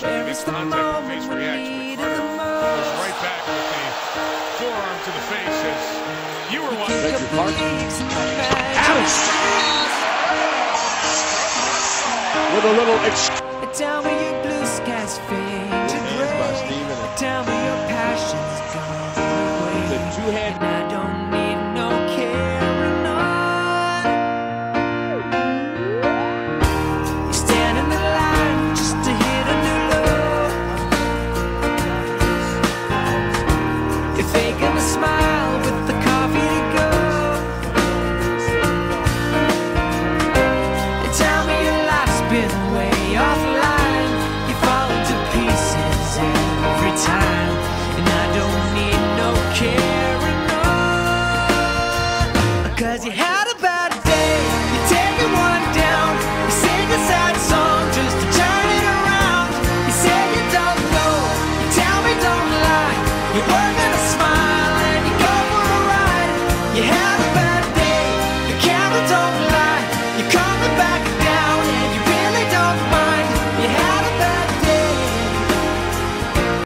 There is the moment face reaction. We need the most. Goes right back with the forearm to the face as you were watching. Out! With a little tell me your blue skies fade to gray. Tell me your passion's gone away. The two-hand. I don't need no care. You have